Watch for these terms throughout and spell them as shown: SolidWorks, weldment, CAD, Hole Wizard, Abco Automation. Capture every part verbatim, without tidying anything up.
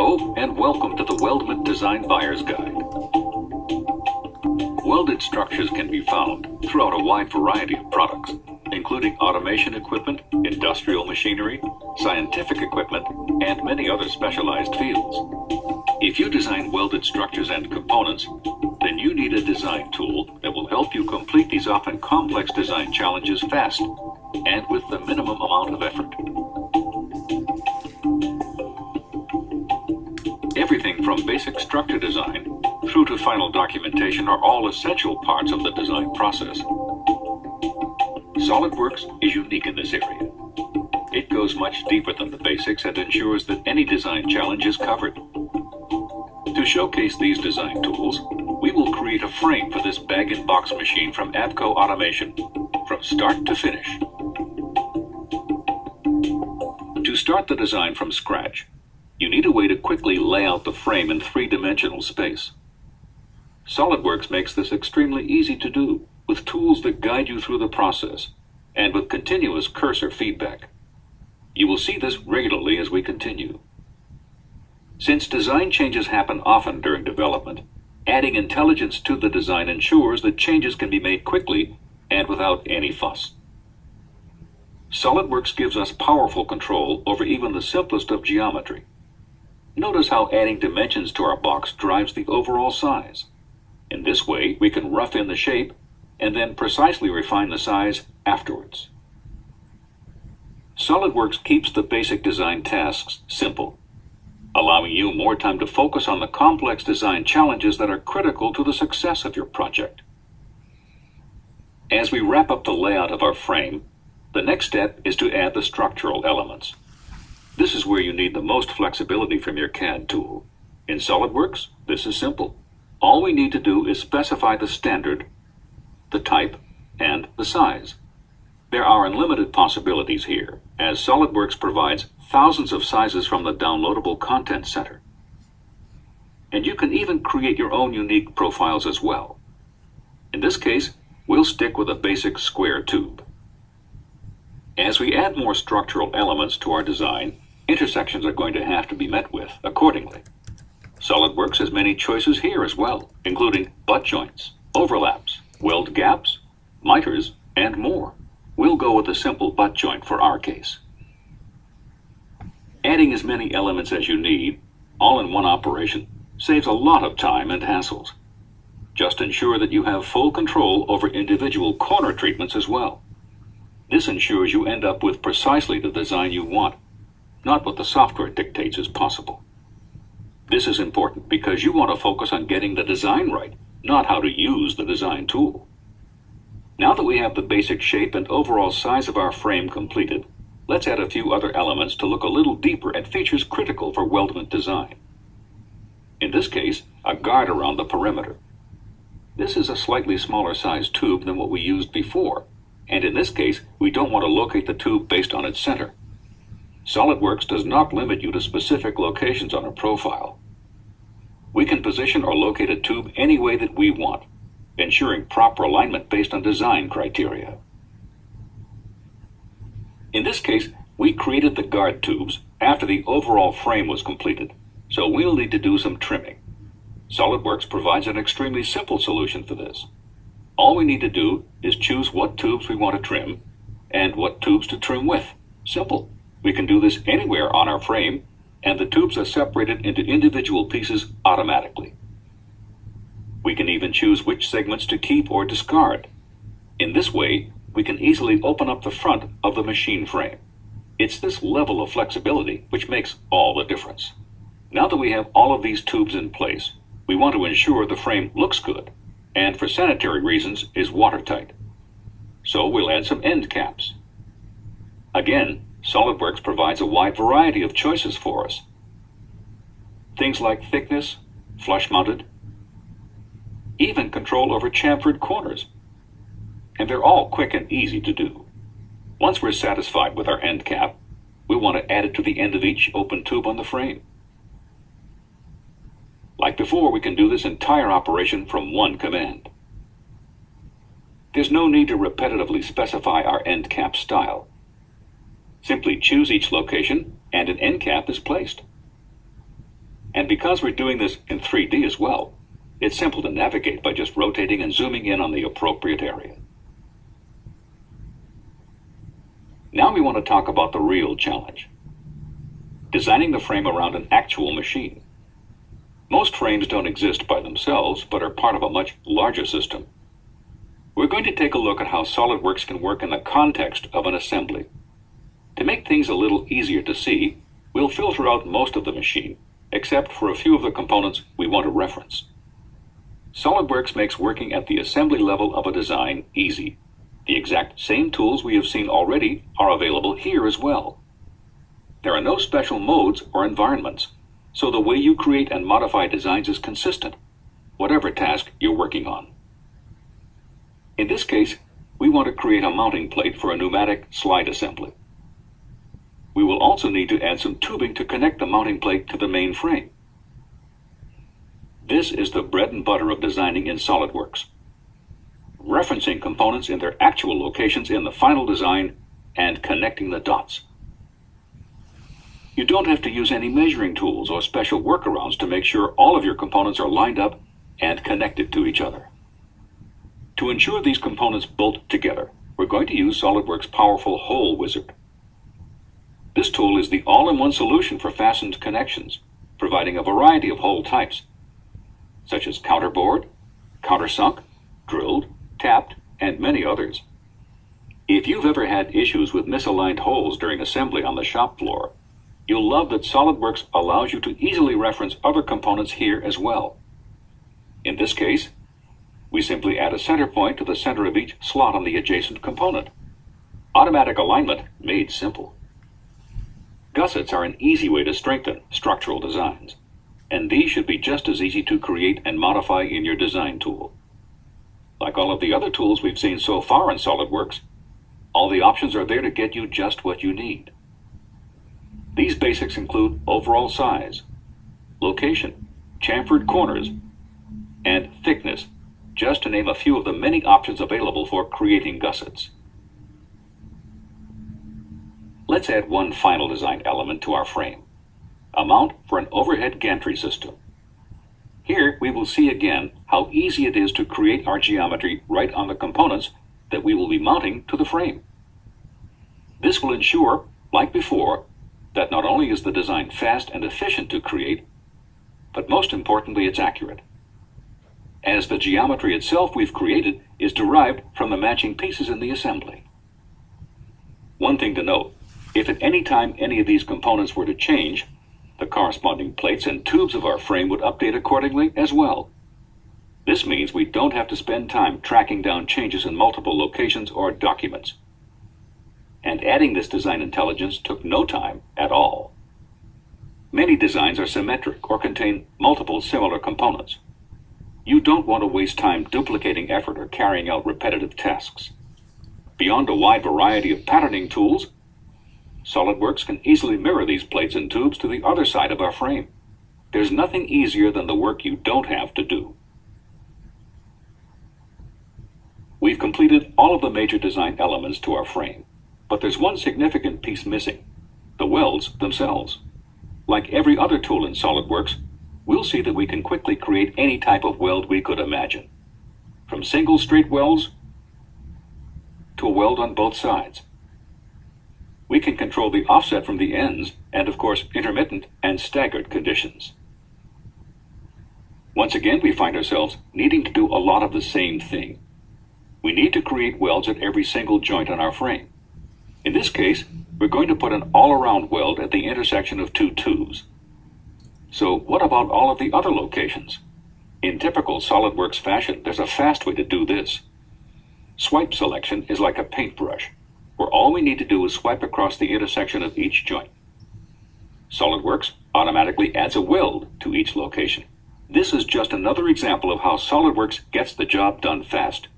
Hello and welcome to the Weldment Design Buyer's Guide. Welded structures can be found throughout a wide variety of products, including automation equipment, industrial machinery, scientific equipment, and many other specialized fields. If you design welded structures and components, then you need a design tool that will help you complete these often complex design challenges fast and with the minimum amount of effort. Everything from basic structure design through to final documentation are all essential parts of the design process. SolidWorks is unique in this area. It goes much deeper than the basics and ensures that any design challenge is covered. To showcase these design tools, we will create a frame for this bag-in-box machine from Abco Automation, from start to finish. To start the design from scratch, you need a way to quickly lay out the frame in three-dimensional space. SolidWorks makes this extremely easy to do with tools that guide you through the process and with continuous cursor feedback. You will see this regularly as we continue. Since design changes happen often during development, adding intelligence to the design ensures that changes can be made quickly and without any fuss. SolidWorks gives us powerful control over even the simplest of geometry. Notice how adding dimensions to our box drives the overall size. In this way, we can rough in the shape and then precisely refine the size afterwards. SolidWorks keeps the basic design tasks simple, allowing you more time to focus on the complex design challenges that are critical to the success of your project. As we wrap up the layout of our frame, the next step is to add the structural elements. This is where you need the most flexibility from your C A D tool. In SolidWorks, this is simple. All we need to do is specify the standard, the type, and the size. There are unlimited possibilities here, as SolidWorks provides thousands of sizes from the downloadable content center. And you can even create your own unique profiles as well. In this case, we'll stick with a basic square tube. As we add more structural elements to our design, intersections are going to have to be met with accordingly. SolidWorks has many choices here as well, including butt joints, overlaps, weld gaps, miters, and more. We'll go with a simple butt joint for our case. Adding as many elements as you need, all in one operation, saves a lot of time and hassles. Just ensure that you have full control over individual corner treatments as well. This ensures you end up with precisely the design you want, not what the software dictates is possible. This is important because you want to focus on getting the design right, not how to use the design tool. Now that we have the basic shape and overall size of our frame completed, let's add a few other elements to look a little deeper at features critical for weldment design. In this case, a guard around the perimeter. This is a slightly smaller size tube than what we used before, and in this case, we don't want to locate the tube based on its center. SolidWorks does not limit you to specific locations on a profile. We can position or locate a tube any way that we want, ensuring proper alignment based on design criteria. In this case, we created the guard tubes after the overall frame was completed, so we'll need to do some trimming. SolidWorks provides an extremely simple solution for this. All we need to do is choose what tubes we want to trim and what tubes to trim with. Simple. We can do this anywhere on our frame, and the tubes are separated into individual pieces automatically. We can even choose which segments to keep or discard. In this way, we can easily open up the front of the machine frame. It's this level of flexibility which makes all the difference. Now that we have all of these tubes in place, we want to ensure the frame looks good, and for sanitary reasons is watertight. So we'll add some end caps. Again, SolidWorks provides a wide variety of choices for us. Things like thickness, flush-mounted, even control over chamfered corners. And they're all quick and easy to do. Once we're satisfied with our end cap, we want to add it to the end of each open tube on the frame. Like before, we can do this entire operation from one command. There's no need to repetitively specify our end cap style. Simply choose each location and an end cap is placed. And because we're doing this in three D as well, it's simple to navigate by just rotating and zooming in on the appropriate area. Now we want to talk about the real challenge: designing the frame around an actual machine. Most frames don't exist by themselves, but are part of a much larger system. We're going to take a look at how SolidWorks can work in the context of an assembly. To make things a little easier to see, we'll filter out most of the machine, except for a few of the components we want to reference. SolidWorks makes working at the assembly level of a design easy. The exact same tools we have seen already are available here as well. There are no special modes or environments, so the way you create and modify designs is consistent, whatever task you're working on. In this case, we want to create a mounting plate for a pneumatic slide assembly. We will also need to add some tubing to connect the mounting plate to the main frame. This is the bread and butter of designing in SolidWorks: referencing components in their actual locations in the final design and connecting the dots. You don't have to use any measuring tools or special workarounds to make sure all of your components are lined up and connected to each other. To ensure these components bolt together, we're going to use SolidWorks' powerful Hole Wizard. This tool is the all-in-one solution for fastened connections, providing a variety of hole types, such as counterboard, countersunk, drilled, tapped, and many others. If you've ever had issues with misaligned holes during assembly on the shop floor, you'll love that SolidWorks allows you to easily reference other components here as well. In this case, we simply add a center point to the center of each slot on the adjacent component. Automatic alignment made simple. Gussets are an easy way to strengthen structural designs, and these should be just as easy to create and modify in your design tool. Like all of the other tools we've seen so far in SolidWorks, all the options are there to get you just what you need. These basics include overall size, location, chamfered corners, and thickness, just to name a few of the many options available for creating gussets. Let's add one final design element to our frame: a mount for an overhead gantry system. Here we will see again how easy it is to create our geometry right on the components that we will be mounting to the frame. This will ensure, like before, that not only is the design fast and efficient to create, but most importantly, it's accurate, as the geometry itself we've created is derived from the matching pieces in the assembly. One thing to note: if at any time any of these components were to change, the corresponding plates and tubes of our frame would update accordingly as well. This means we don't have to spend time tracking down changes in multiple locations or documents. And adding this design intelligence took no time at all. Many designs are symmetric or contain multiple similar components. You don't want to waste time duplicating effort or carrying out repetitive tasks. Beyond a wide variety of patterning tools, SolidWorks can easily mirror these plates and tubes to the other side of our frame. There's nothing easier than the work you don't have to do. We've completed all of the major design elements to our frame, but there's one significant piece missing: the welds themselves. Like every other tool in SolidWorks, we'll see that we can quickly create any type of weld we could imagine, from single straight welds to a weld on both sides. We can control the offset from the ends and, of course, intermittent and staggered conditions. Once again, we find ourselves needing to do a lot of the same thing. We need to create welds at every single joint on our frame. In this case, we're going to put an all-around weld at the intersection of two tubes. So what about all of the other locations? In typical SolidWorks fashion, there's a fast way to do this. Swipe selection is like a paintbrush, where all we need to do is swipe across the intersection of each joint. SolidWorks automatically adds a weld to each location. This is just another example of how SolidWorks gets the job done fast,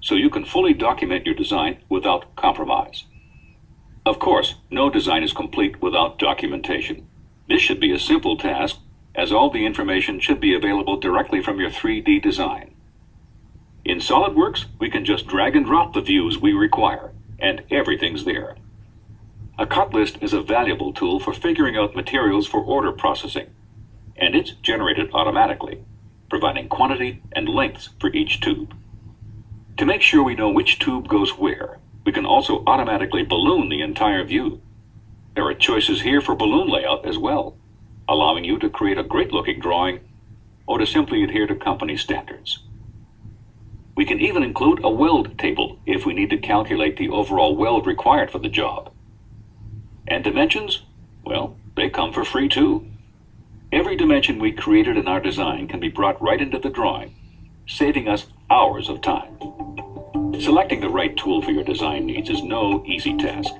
so you can fully document your design without compromise. Of course, no design is complete without documentation. This should be a simple task, as all the information should be available directly from your three D design. In SolidWorks, we can just drag and drop the views we require, and everything's there. A cut list is a valuable tool for figuring out materials for order processing, and it's generated automatically, providing quantity and lengths for each tube. To make sure we know which tube goes where, we can also automatically balloon the entire view. There are choices here for balloon layout as well, allowing you to create a great-looking drawing or to simply adhere to company standards. We can even include a weld table if we need to calculate the overall weld required for the job. And dimensions? Well, they come for free too. Every dimension we created in our design can be brought right into the drawing, saving us hours of time. Selecting the right tool for your design needs is no easy task.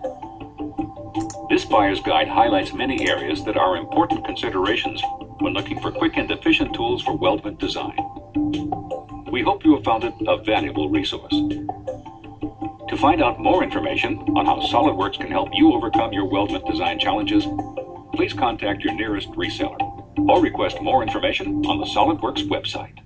This buyer's guide highlights many areas that are important considerations when looking for quick and efficient tools for weldment design. We hope you have found it a valuable resource. To find out more information on how SolidWorks can help you overcome your weldment design challenges, please contact your nearest reseller or request more information on the SolidWorks website.